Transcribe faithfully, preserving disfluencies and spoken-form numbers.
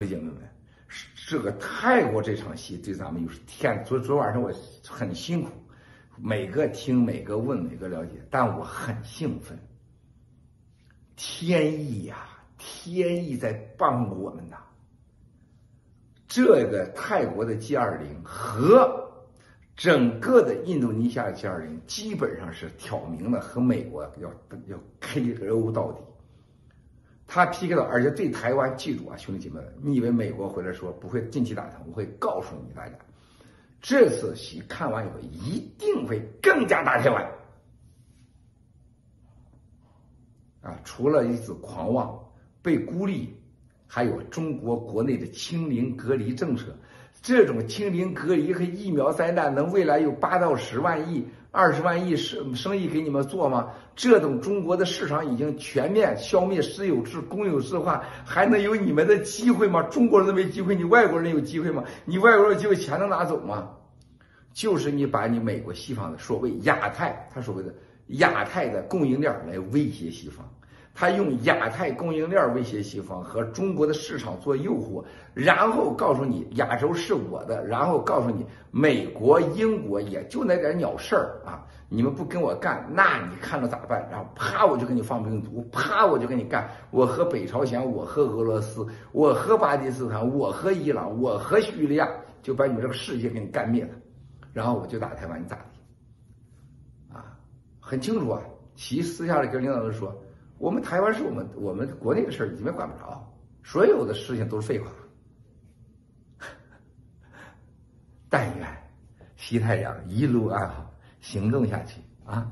兄弟们，这个泰国这场戏对咱们又是天。昨昨晚上我很辛苦，每个听、每个问、每个了解，但我很兴奋。天意呀、啊，天意在帮我们呐。这个泰国的 G 二十 和整个的印度尼西亚的 G 二十 基本上是挑明了和美国要要 K O 到底。 他 P K 了，而且对台湾，记住啊，兄弟姐妹们，你以为美国回来说不会近期打他？我会告诉你大家，这次戏看完以后一定会更加打台湾。啊，除了一次狂妄、被孤立，还有中国国内的清零隔离政策，这种清零隔离和疫苗灾难，能未来有八到十万亿、二十万亿生生意给你们做吗？这种中国的市场已经全面消灭私有制、公有制化，还能有你们的机会吗？中国人都没机会，你外国人有机会吗？你外国人有机会，钱能拿走吗？就是你把你美国西方的所谓亚太，他所谓的亚太的供应链来威胁西方，他用亚太供应链威胁西方和中国的市场做诱惑，然后告诉你亚洲是我的，然后告诉你美国、英国也就那点鸟事儿啊，你们不跟我干，那你看着咋办？然后啪我就给你放病毒，啪我就给你干，我和北朝鲜，我和俄罗斯，我和巴基斯坦，我和伊朗，我和叙利亚，就把你们这个世界给你干灭了，然后我就打台湾，你咋地？啊，很清楚啊，其私下里跟领导人说。 我们台湾是我们我们国内的事儿，你们管不着，所有的事情都是废话。但愿西太阳一路安好，行动下去啊！